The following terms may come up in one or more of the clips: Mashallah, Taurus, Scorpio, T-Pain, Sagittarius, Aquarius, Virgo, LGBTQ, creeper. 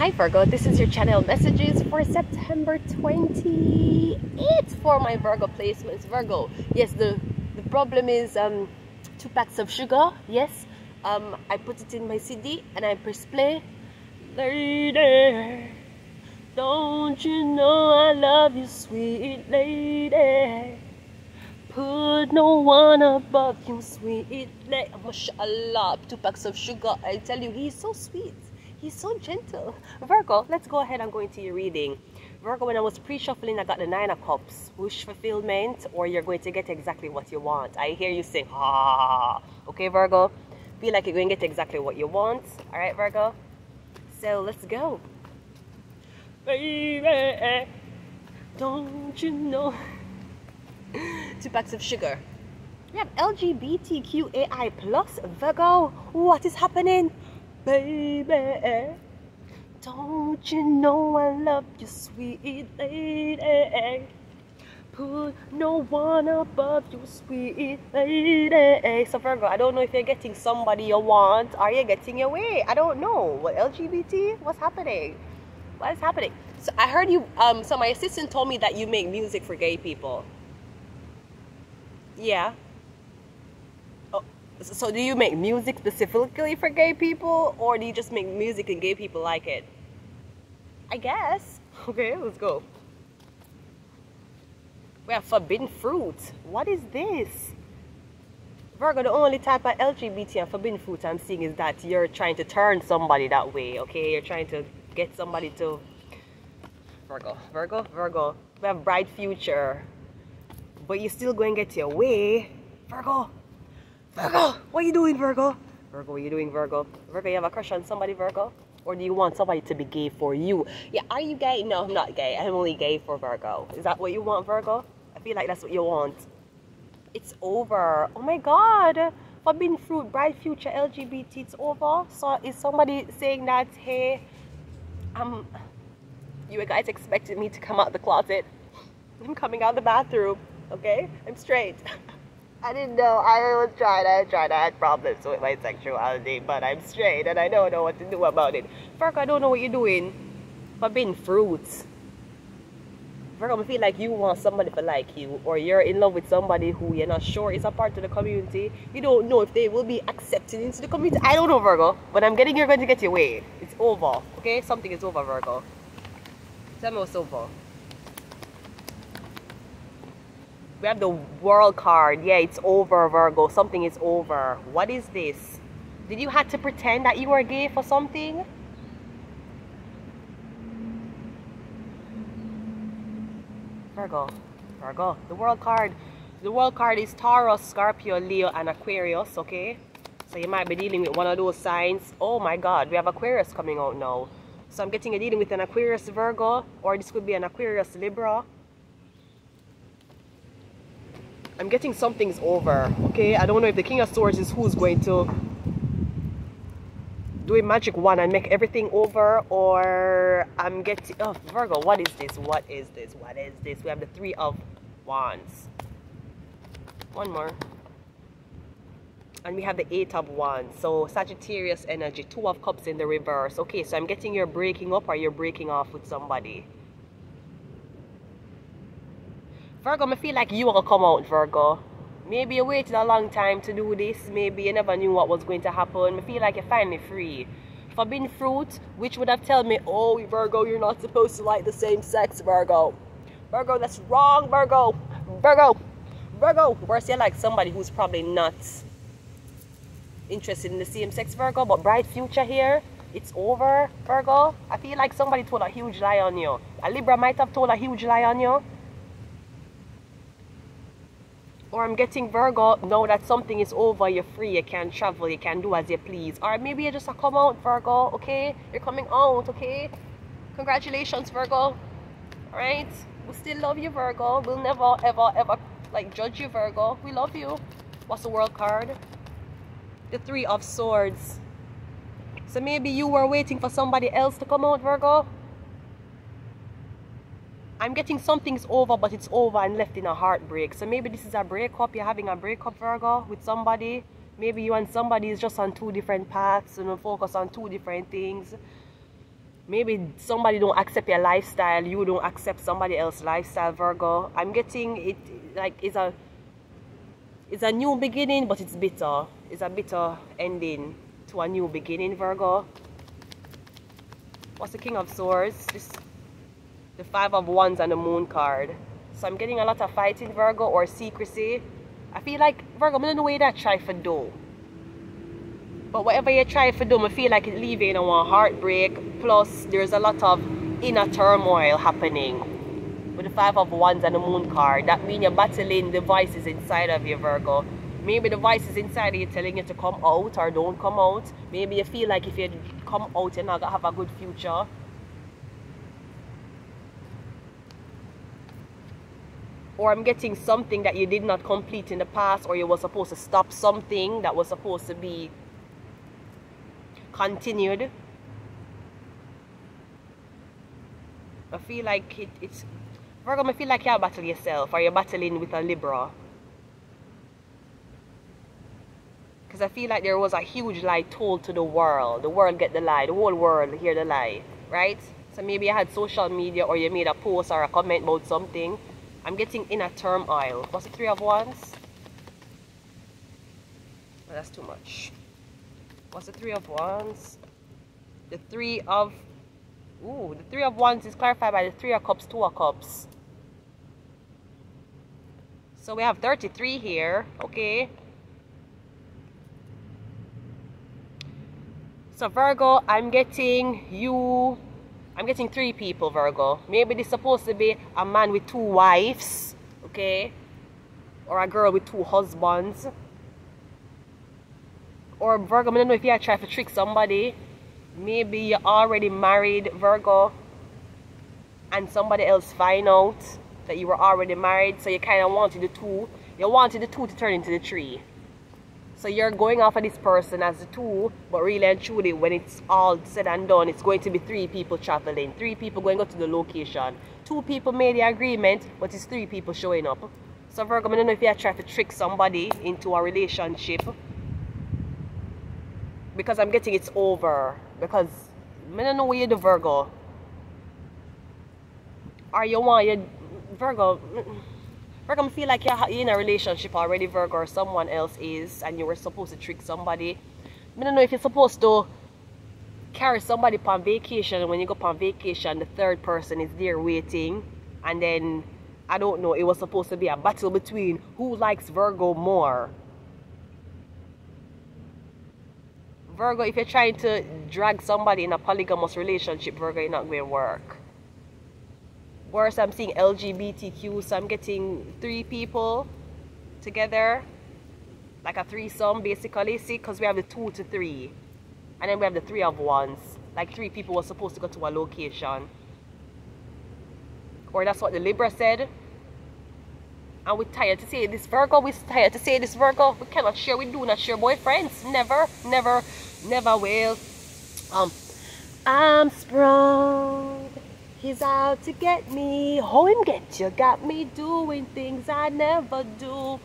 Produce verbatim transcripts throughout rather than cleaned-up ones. Hi Virgo, this is your channel messages for September twenty-eighth for my Virgo placements. Virgo, yes, the, the problem is um, two packs of sugar, yes. Um, I put it in my C D and I press play. Lady, don't you know I love you, sweet lady. Put no one above you, sweet lady. Mashallah, two packs of sugar. I tell you, he's so sweet. He's so gentle. Virgo, let's go ahead and go into your reading. Virgo, when I was pre-shuffling, I got the Nine of Cups. Wish fulfillment, or you're going to get exactly what you want. I hear you say, ah. Okay, Virgo? Feel like you're going to get exactly what you want. All right, Virgo? So, let's go. Baby, don't you know? Two packs of sugar. We have L G B T Q A I plus, Virgo. What is happening? Baby, don't you know I love you, sweet lady. Put no one above you, sweet lady. So Virgo, I don't know if you're getting somebody you want. Are you getting your way? I don't know. What, L G B T? What's happening? What is happening? So I heard you, um, so my assistant told me that you make music for gay people. Yeah. So do you make music specifically for gay people, or do you just make music and gay people like it? I guess. Okay, let's go. We have forbidden fruit. What is this? Virgo, the only type of L G B T and forbidden fruit I'm seeing is that you're trying to turn somebody that way, okay? You're trying to get somebody to... Virgo, Virgo, Virgo. We have bright future. But you're still going to get your way. Virgo. Virgo, what are you doing, Virgo? Virgo, what are you doing, Virgo? Virgo, you have a crush on somebody, Virgo? Or do you want somebody to be gay for you? Yeah, are you gay? No, I'm not gay. I'm only gay for Virgo. Is that what you want, Virgo? I feel like that's what you want. It's over. Oh my God. Forbidden fruit, bright future, L G B T, it's over. So is somebody saying that, hey, um, you guys expected me to come out the closet. I'm coming out the bathroom, okay? I'm straight. I didn't know. I was trying. I tried. I had problems with my sexuality, but I'm straight and I don't know what to do about it. Virgo, I don't know what you're doing. Forbidden fruits. Virgo, I feel like you want somebody to like you, or you're in love with somebody who you're not sure is a part of the community. You don't know if they will be accepted into the community. I don't know, Virgo, but I'm getting you're going to get your way. It's over. Okay? Something is over, Virgo. Tell me what's over. We have the World card. Yeah, it's over, Virgo. Something is over. What is this? Did you have to pretend that you were gay for something? Virgo. Virgo. The World card. The World card is Taurus, Scorpio, Leo, and Aquarius, okay? So you might be dealing with one of those signs. Oh my God, we have Aquarius coming out now. So I'm getting a dealing with an Aquarius, Virgo, or this could be an Aquarius, Libra. I'm getting something's over, okay? I don't know if the King of Swords is who's going to do a magic wand and make everything over, or I'm getting... Oh, Virgo, what is this? What is this? What is this? We have the Three of Wands. One more. And we have the Eight of Wands. So, Sagittarius energy. Two of Cups in the reverse. Okay, so I'm getting you're breaking up or you're breaking off with somebody. Virgo, I feel like you want to come out, Virgo. Maybe you waited a long time to do this. Maybe you never knew what was going to happen. I feel like you're finally free. Forbidden fruit, which would have told me, oh, Virgo, you're not supposed to like the same sex, Virgo. Virgo, that's wrong, Virgo. Virgo. Virgo. Worse, you're like somebody who's probably not interested in the same sex, Virgo. But bright future here. It's over, Virgo. I feel like somebody told a huge lie on you. A Libra might have told a huge lie on you. Or I'm getting Virgo, know that something is over, you're free, you can travel, you can do as you please. Or maybe you just a come out, Virgo, okay? You're coming out, okay? Congratulations, Virgo. Alright? We still love you, Virgo. We'll never, ever, ever, like, judge you, Virgo. We love you. What's the World card? The Three of Swords. So maybe you were waiting for somebody else to come out, Virgo? I'm getting something's over, but it's over and left in a heartbreak. So maybe this is a breakup. You're having a breakup, Virgo, with somebody. Maybe you and somebody is just on two different paths and focus on two different things. Maybe somebody don't accept your lifestyle, you don't accept somebody else's lifestyle, Virgo. I'm getting it like it's a it's a new beginning, but it's bitter. It's a bitter ending to a new beginning, Virgo. What's the King of Swords? This, the Five of Wands and the Moon card. So I'm getting a lot of fighting, Virgo, or secrecy. I feel like, Virgo, I don't know where that try for do. But whatever you try for do, I feel like it leaves you in a heartbreak. Plus, there's a lot of inner turmoil happening. With the Five of Wands and the Moon card, that means you're battling the voices inside of you, Virgo. Maybe the voices inside of you telling you to come out or don't come out. Maybe you feel like if you come out, you're not going to have a good future. Or I'm getting something that you did not complete in the past, or you were supposed to stop something that was supposed to be continued. I feel like it, it's... Virgo, I feel like you're battling yourself, or you're battling with a Libra. Because I feel like there was a huge lie told to the world. The world get the lie. The whole world hear the lie. Right? So maybe you had social media, or you made a post or a comment about something. I'm getting inner turmoil. What's the Three of Wands? Oh, that's too much. What's the Three of Wands? The Three of... Ooh, the Three of Wands is clarified by the Three of Cups, Two of Cups. So we have thirty-three here. Okay. So Virgo, I'm getting you... I'm getting three people, Virgo. Maybe this is supposed to be a man with two wives. Okay? Or a girl with two husbands. Or Virgo, I don't know if you try to trick somebody. Maybe you're already married, Virgo, and somebody else find out that you were already married. So you kind of wanted the two. You wanted the two to turn into the three. So you're going after this person as the two, but really and truly, when it's all said and done, it's going to be three people traveling. Three people going up to the location. Two people made the agreement, but it's three people showing up. So Virgo, I don't know if you try to trick somebody into a relationship. Because I'm getting it's over. Because I don't know where you're the Virgo. Or you want your Virgo. Virgo, I feel like you're in a relationship already, Virgo, or someone else is, and you were supposed to trick somebody. I don't know if you're supposed to carry somebody on vacation, and when you go on vacation, the third person is there waiting. And then, I don't know, it was supposed to be a battle between who likes Virgo more. Virgo, if you're trying to drag somebody in a polygamous relationship, Virgo, you're not going to work. Worse, I'm seeing L G B T Q, so I'm getting three people together. Like a threesome, basically. See, because we have the two to three. And then we have the Three of Wands. Like three people were supposed to go to a location. Or that's what the Libra said. And we're tired to say this, Virgo. We're tired to say this, Virgo. We cannot share. We do not share boyfriends. Never, never, never will. Um, I'm sprung. He's out to get me. Oh, him get you. Got me doing things I never do.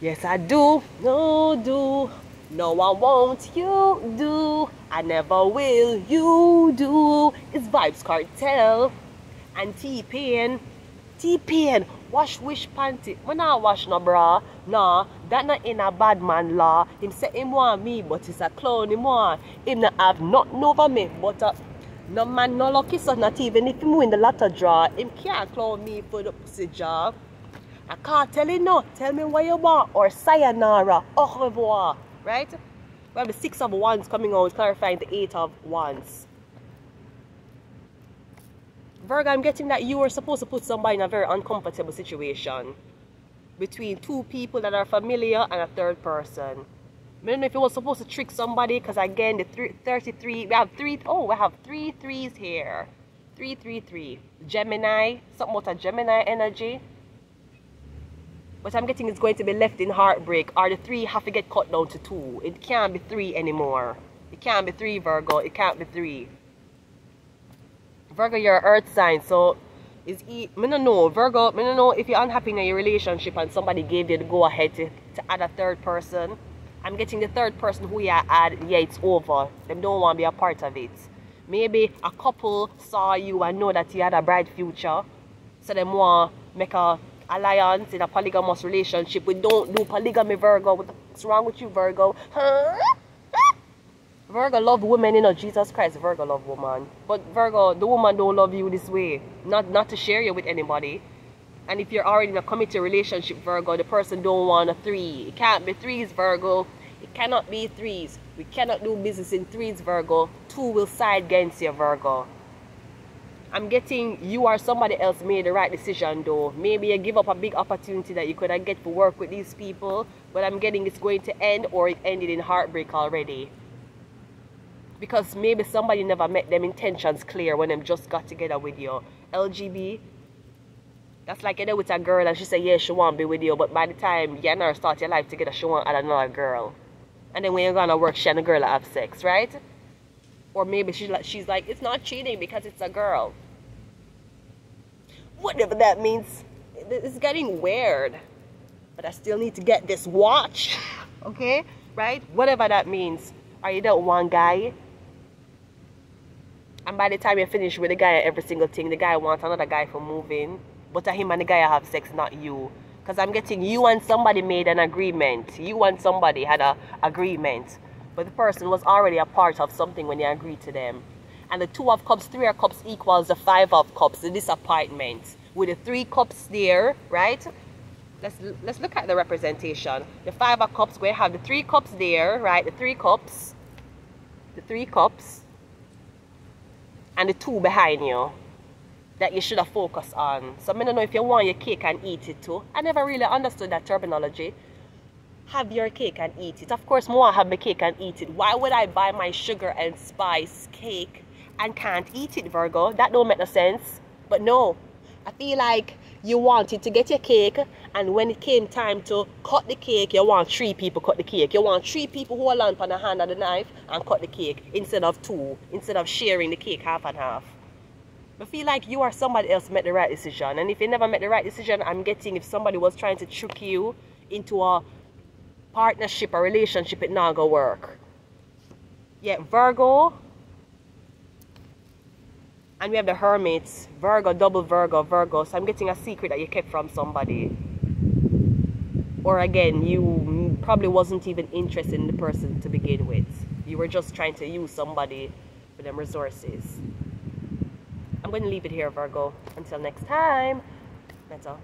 Yes, I do. No, do. No, I won't. You do. I never will. You do. It's Vibes Cartel and T-Pain. T-Pain, wash wish panty. I not wash no bra. Nah, that not in a bad man law. Him say him want me, but he's a clown. Him want him not have nothing over me. But uh, no man no lucky, so not even if him win the latter draw. Him can't clown me for the pussy job. I can't tell you no. Tell me what you want. Or sayonara. Au revoir. Right? We have the Six of Wands coming out, clarifying the Eight of Wands. Virgo, I'm getting that you were supposed to put somebody in a very uncomfortable situation between two people that are familiar and a third person. I don't know if it was supposed to trick somebody, because again, the three, thirty-three, we have three, oh, we have three threes here. Three, three, three. Gemini, something about a Gemini energy. But I'm getting it's going to be left in heartbreak, or the three have to get cut down to two. It can't be three anymore. It can't be three, Virgo. It can't be three. Virgo, you're an earth sign, so it's e I don't know, Virgo, I don't know if you're unhappy in your relationship and somebody gave you the go ahead to, to add a third person. I'm getting the third person who you add, yeah, it's over. Them don't want to be a part of it. Maybe a couple saw you and know that you had a bright future, so them want to make a alliance in a polygamous relationship. We don't do polygamy, Virgo. What's wrong with you, Virgo? Huh? Virgo love women, you know, Jesus Christ, Virgo love woman. But Virgo, the woman don't love you this way. Not not to share you with anybody. And if you're already in a committed relationship, Virgo, the person don't want a three. It can't be threes, Virgo. It cannot be threes. We cannot do business in threes, Virgo. Two will side against you, Virgo. I'm getting you or somebody else made the right decision, though. Maybe you give up a big opportunity that you could have get to work with these people. But I'm getting it's going to end, or it ended in heartbreak already. Because maybe somebody never made them intentions clear when them just got together with you. L G B, that's like you're there with a girl and she say, yeah, she want to be with you. But by the time you and her start your life together, she want another girl. And then when you're going to work, she and the girl have sex, right? Or maybe she's like, she's like, it's not cheating because it's a girl. Whatever that means. It's getting weird. But I still need to get this watch. Okay? Right? Whatever that means. Are you that one guy? And by the time you finish with the guy and every single thing, the guy wants another guy for moving. But him and the guy have sex, not you. Because I'm getting you and somebody made an agreement. You and somebody had an agreement. But the person was already a part of something when you agreed to them. And the two of cups, three of cups equals the five of cups, the disappointment. With the three cups there, right? Let's, let's look at the representation. The five of cups, we have the three cups there, right? The three cups. The three cups. And the two behind you that you should have focused on. So I don't know if you want your cake and eat it too. I never really understood that terminology. Have your cake and eat it. Of course, more have my cake and eat it. Why would I buy my sugar and spice cake and can't eat it, Virgo? That don't make no sense. But no, I feel like you wanted to get your cake, and when it came time to cut the cake, you want three people cut the cake. You want three people who hold on on the hand of the knife and cut the cake instead of two, instead of sharing the cake half and half. I feel like you or somebody else made the right decision. And if you never made the right decision, I'm getting if somebody was trying to trick you into a partnership, a relationship, it not gonna work. Yeah, Virgo. And we have the hermits. Virgo, double Virgo, Virgo. So I'm getting a secret that you kept from somebody. Or again, you probably wasn't even interested in the person to begin with. You were just trying to use somebody for them resources. I'm going to leave it here, Virgo. Until next time. That's all.